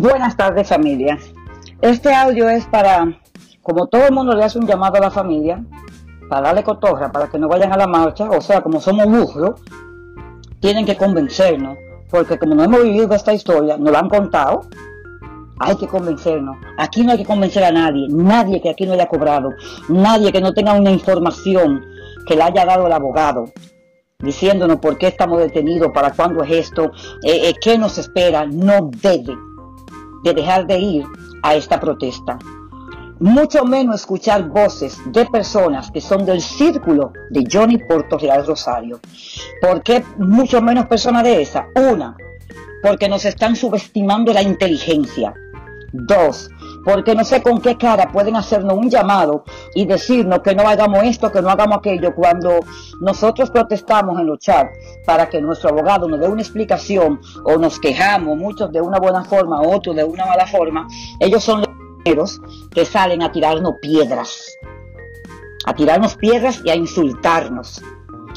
Buenas tardes, familia. Este audio es para, como todo el mundo le hace un llamado a la familia, para darle cotorra, para que no vayan a la marcha, o sea, como somos burros, tienen que convencernos, porque como no hemos vivido esta historia, nos la han contado, hay que convencernos. Aquí no hay que convencer a nadie, nadie que aquí no haya cobrado, nadie que no tenga una información que le haya dado el abogado, diciéndonos por qué estamos detenidos, para cuándo es esto, qué nos espera. No debe de dejar de ir a esta protesta, mucho menos escuchar voces de personas que son del círculo de Johnny Puertorreal Rosario. ¿Por qué mucho menos personas de esa? Una, porque nos están subestimando la inteligencia. Dos, porque no sé con qué cara pueden hacernos un llamado y decirnos que no hagamos esto, que no hagamos aquello, cuando nosotros protestamos en los chats para que nuestro abogado nos dé una explicación, o nos quejamos, muchos de una buena forma, otros de una mala forma. Ellos son los primeros que salen a tirarnos piedras, y a insultarnos.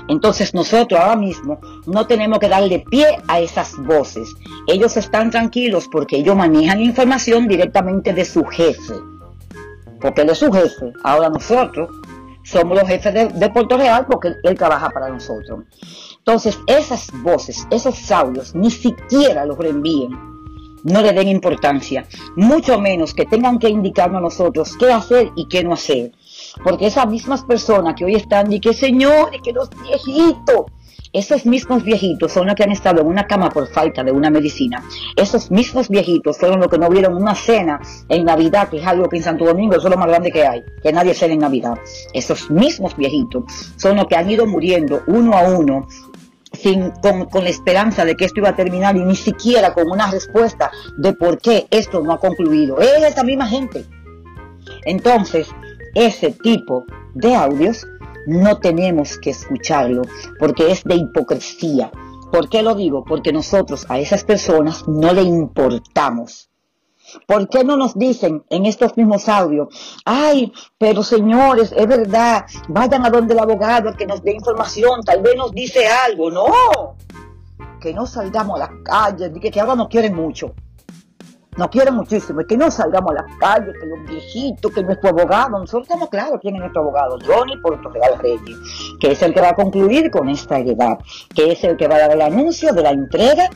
Entonces nosotros ahora mismo no tenemos que darle pie a esas voces. Ellos están tranquilos porque ellos manejan información directamente de su jefe, porque él es su jefe. Ahora nosotros somos los jefes de Puertorreal, porque él trabaja para nosotros. Entonces esas voces, esos audios, ni siquiera los reenvíen. No le den importancia, mucho menos que tengan que indicarnos a nosotros qué hacer y qué no hacer. Porque esas mismas personas que hoy están y que señor, y que los viejitos, esos mismos viejitos son los que han estado en una cama por falta de una medicina. Esos mismos viejitos fueron los que no vieron una cena en Navidad, que es algo que en Santo Domingo es lo más grande que hay, que nadie cena en Navidad. Esos mismos viejitos son los que han ido muriendo uno a uno, con la esperanza de que esto iba a terminar, y ni siquiera con una respuesta de por qué esto no ha concluido. Es esa misma gente. Entonces, ese tipo de audios no tenemos que escucharlo, porque es de hipocresía. ¿Por qué lo digo? Porque nosotros a esas personas no le importamos. ¿Por qué no nos dicen en estos mismos audios? Ay, pero señores, es verdad, vayan a donde el abogado, que nos dé información, tal vez nos dice algo. No, que no salgamos a la calle, que ahora nos quieren mucho, nos quieren muchísimo, y que no salgamos a la calle, que los viejitos, que nuestro abogado. Nosotros estamos claros quién es nuestro abogado, Johnny Puertorreal Reyes, que es el que va a concluir con esta heredad, que es el que va a dar el anuncio de la entrega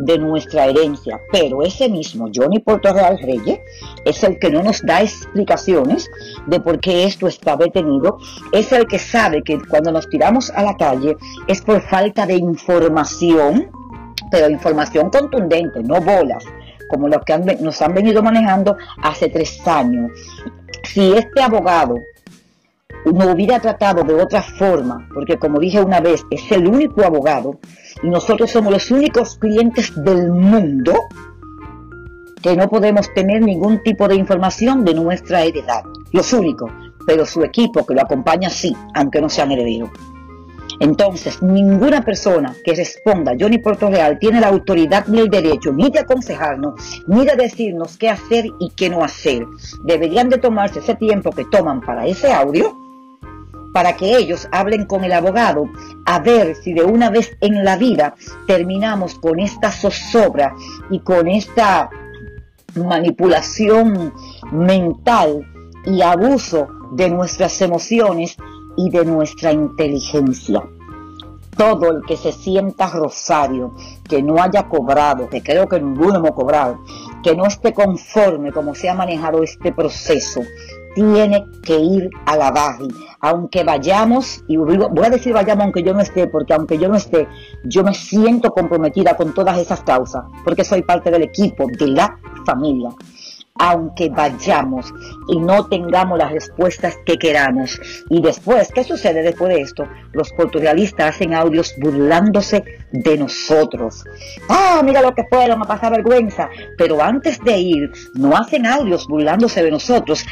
de nuestra herencia. Pero ese mismo Johnny Puertorreal Reyes es el que no nos da explicaciones de por qué esto está detenido, es el que sabe que cuando nos tiramos a la calle es por falta de información, pero información contundente, no bolas, como los que nos han venido manejando hace 3 años. Si este abogado no hubiera tratado de otra forma, porque como dije una vez, es el único abogado, y nosotros somos los únicos clientes del mundo que no podemos tener ningún tipo de información de nuestra heredad, los únicos, pero su equipo que lo acompaña sí, aunque no sean herederos. Entonces, ninguna persona que responda Johnny Puertorreal tiene la autoridad ni el derecho ni de aconsejarnos, ni de decirnos qué hacer y qué no hacer. Deberían de tomarse ese tiempo que toman para ese audio, para que ellos hablen con el abogado, a ver si de una vez en la vida terminamos con esta zozobra y con esta manipulación mental y abuso de nuestras emociones y de nuestra inteligencia. Todo el que se sienta Rosario, que no haya cobrado, que creo que ninguno hemos cobrado, que no esté conforme como se ha manejado este proceso, tiene que ir a la baja. Aunque vayamos, y voy a decir vayamos aunque yo no esté, porque aunque yo no esté, yo me siento comprometida con todas esas causas, porque soy parte del equipo, de la familia. Aunque vayamos y no tengamos las respuestas que queramos. Y después, ¿qué sucede después de esto? Los puertorrealistas hacen audios burlándose de nosotros. ¡Ah, mira lo que fueron a pasar vergüenza! Pero antes de ir, no hacen audios burlándose de nosotros,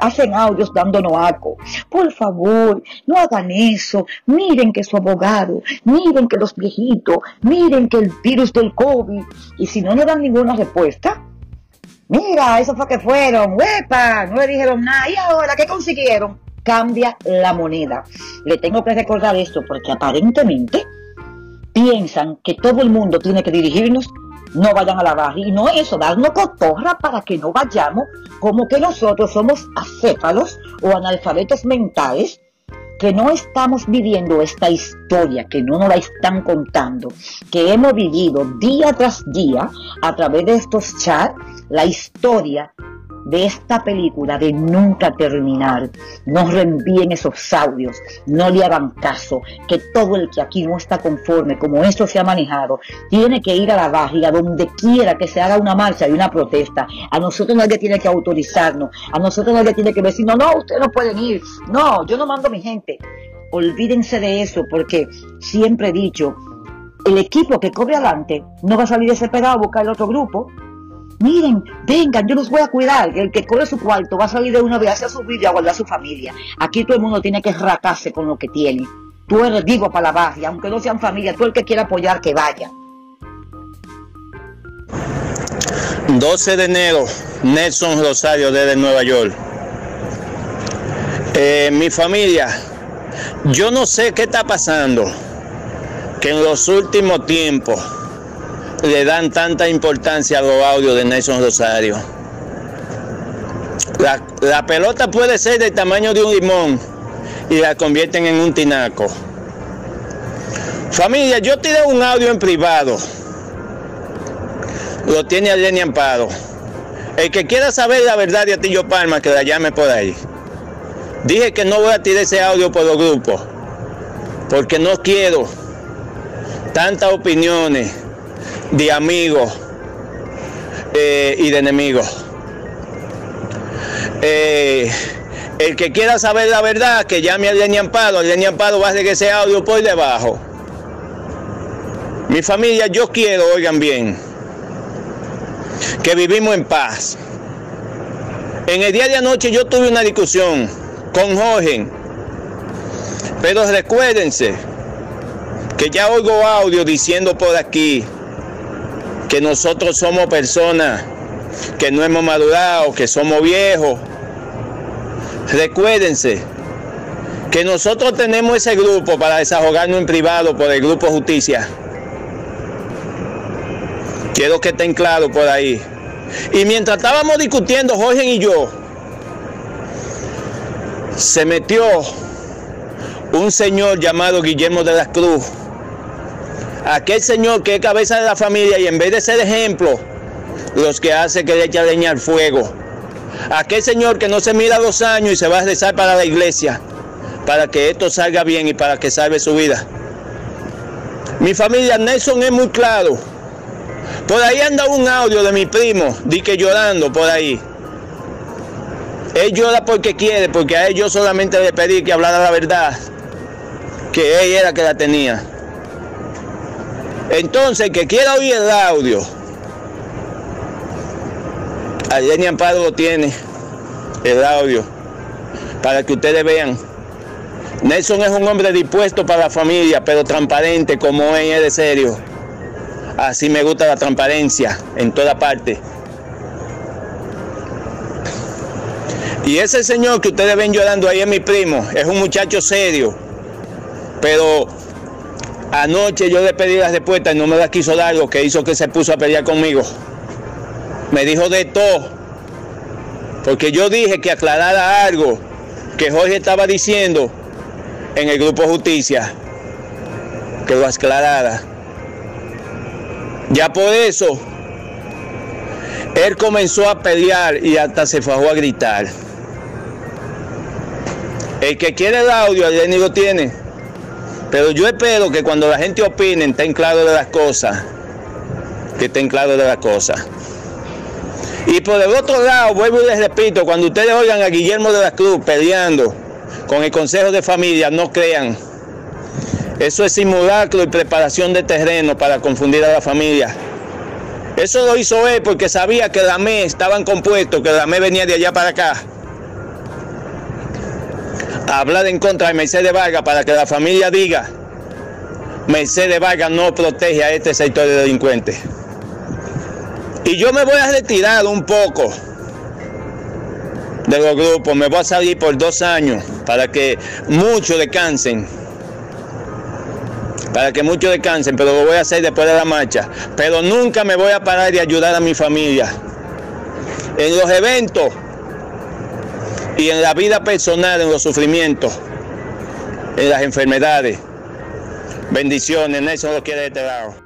hacen audios dándonos aco. Por favor, no hagan eso. Miren que su abogado, miren que los viejitos, miren que el virus del COVID. Y si no nos dan ninguna respuesta, mira, eso fue que fueron, huepa, no le dijeron nada, y ahora, ¿qué consiguieron? Cambia la moneda. Le tengo que recordar esto, porque aparentemente piensan que todo el mundo tiene que dirigirnos no vayan a la barra. Y no eso, darnos cotorra para que no vayamos como que nosotros somos acéfalos o analfabetos mentales, que no estamos viviendo esta historia, que no nos la están contando, que hemos vivido día tras día a través de estos chats la historia de esta película de nunca terminar. No reenvíen esos audios, no le hagan caso, que todo el que aquí no está conforme como esto se ha manejado tiene que ir a la barra, donde quiera que se haga una marcha y una protesta. A nosotros nadie tiene que autorizarnos, a nosotros nadie tiene que decir, no, no, ustedes no pueden ir, no, yo no mando a mi gente. Olvídense de eso, porque siempre he dicho, el equipo que cobre adelante no va a salir desesperado a buscar el otro grupo. Miren, vengan, yo los voy a cuidar. El que cobre su cuarto va a salir de una vez hacia su vida a guardar a su familia. Aquí todo el mundo tiene que racarse con lo que tiene. Tú eres vivo para la barra, aunque no sean familia, tú el que quiera apoyar, que vaya. 12 de enero, Nelson Rosario desde Nueva York. Mi familia, yo no sé qué está pasando, que en los últimos tiempos le dan tanta importancia a los audios de Nelson Rosario. La pelota puede ser del tamaño de un limón y la convierten en un tinaco. Familia, yo tiré un audio en privado. Lo tiene Alenia Amparo. El que quiera saber la verdad de Atilio Palma, que la llame por ahí. Dije que no voy a tirar ese audio por los grupos, porque no quiero tantas opiniones de amigos y de enemigos. El que quiera saber la verdad, que llame a Alenia Amparo. Alenia Amparo va a hacer ese audio por debajo. Mi familia, yo quiero, oigan bien, que vivimos en paz. En el día de anoche yo tuve una discusión con Jorge, pero recuérdense que ya oigo audio diciendo por aquí que nosotros somos personas que no hemos madurado, que somos viejos. Recuérdense que nosotros tenemos ese grupo para desahogarnos en privado por el Grupo Justicia. Quiero que estén claros por ahí. Y mientras estábamos discutiendo, Jorge y yo, se metió un señor llamado Guillermo de la Cruz. Aquel señor que es cabeza de la familia y en vez de ser ejemplo, los que hace que le echa leña al fuego. Aquel señor que no se mira 2 años y se va a rezar para la iglesia, para que esto salga bien y para que salve su vida. Mi familia, Nelson es muy claro. Por ahí anda un audio de mi primo, di que llorando por ahí. Él llora porque quiere, porque a él yo solamente le pedí que hablara la verdad, que él era que la tenía. Entonces, el que quiera oír el audio, Alenia Amparo lo tiene, el audio, para que ustedes vean. Nelson es un hombre dispuesto para la familia, pero transparente, como él es de serio. Así me gusta la transparencia, en toda parte. Y ese señor que ustedes ven llorando ahí es mi primo, es un muchacho serio, pero anoche yo le pedí la respuesta y no me la quiso dar, lo que hizo que se puso a pelear conmigo. Me dijo de todo, porque yo dije que aclarara algo que Jorge estaba diciendo en el Grupo Justicia, que lo aclarara. Ya por eso, él comenzó a pelear y hasta se fajó a gritar. El que quiere el audio, él ni lo tiene. Pero yo espero que cuando la gente opine, estén claros de las cosas. Que estén claros de las cosas. Y por el otro lado, vuelvo y les repito, cuando ustedes oigan a Guillermo de la Cruz peleando con el Consejo de Familia, no crean. Eso es simulacro y preparación de terreno para confundir a la familia. Eso lo hizo él porque sabía que la ME estaban compuestos, que la ME venía de allá para acá a hablar en contra de Mercedes Vargas, para que la familia diga, Mercedes Vargas no protege a este sector de delincuentes. Y yo me voy a retirar un poco de los grupos, me voy a salir por 2 años para que muchos descansen. para que muchos descansen, pero lo voy a hacer después de la marcha. Pero nunca me voy a parar de ayudar a mi familia. En los eventos y en la vida personal, en los sufrimientos, en las enfermedades. Bendiciones, Nelson lo quiere de este lado.